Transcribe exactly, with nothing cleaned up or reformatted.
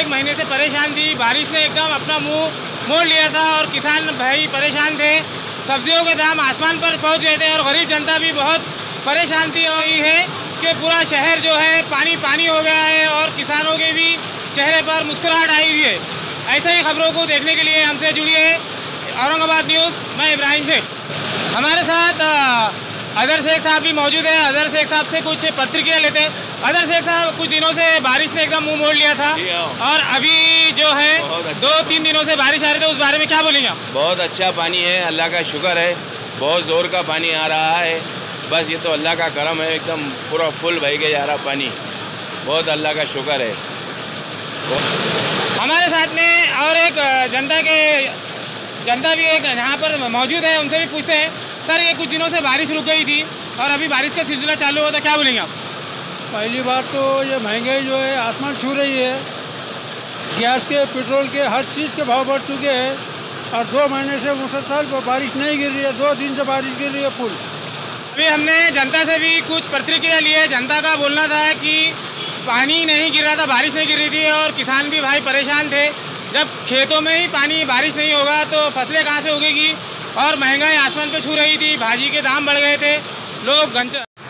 एक महीने से परेशान थी। बारिश ने एकदम अपना मुंह मोड़ लिया था और किसान भाई परेशान थे। सब्जियों के दाम आसमान पर पहुंच गए थे और गरीब जनता भी बहुत परेशान थी। और ये है कि पूरा शहर जो है पानी पानी हो गया है और किसानों के भी चेहरे पर मुस्कुराहट आई हुई है। ऐसे ही खबरों को देखने के लिए हमसे जुड़िए औरंगाबाद न्यूज़। मैं इब्राहिम सिंह। हमारे साथ अदर शेख साहब भी मौजूद है। अदर शेख साहब से कुछ प्रतिक्रिया लेते हैं। अदर शेख साहब, कुछ दिनों से बारिश ने एकदम मुंह मोड़ लिया था और अभी जो है अच्छा। दो तीन दिनों से बारिश आ रही थी, उस बारे में क्या बोलेंगे आप? बहुत अच्छा पानी है, अल्लाह का शुक्र है। बहुत ज़ोर का पानी आ रहा है, बस ये तो अल्लाह का करम है। एकदम पूरा फुल बह के जा रहा पानी, बहुत अल्लाह का शुक्र है। हमारे साथ में और एक जनता के जनता भी एक यहाँ पर मौजूद है, उनसे भी पूछते हैं। सर, ये कुछ दिनों से बारिश रुक गई थी और अभी बारिश का सिलसिला चालू हुआ था, क्या बोलेंगे आप? पहली बात तो ये महंगाई जो है आसमान छू रही है। गैस के, पेट्रोल के, हर चीज़ के भाव बढ़ चुके हैं और दो महीने से मुसलसल बारिश नहीं गिर रही है। दो दिन से बारिश गिर रही है फुल। अभी हमने जनता से भी कुछ प्रतिक्रिया ली है। जनता का बोलना था कि पानी नहीं गिर रहा था, बारिश नहीं गिर रही थी और किसान भी भाई परेशान थे। जब खेतों में ही पानी बारिश नहीं होगा तो फसलें कहाँ से उगेगी। और महंगाई आसमान पे छू रही थी, भाजी के दाम बढ़ गए थे, लोग गंजा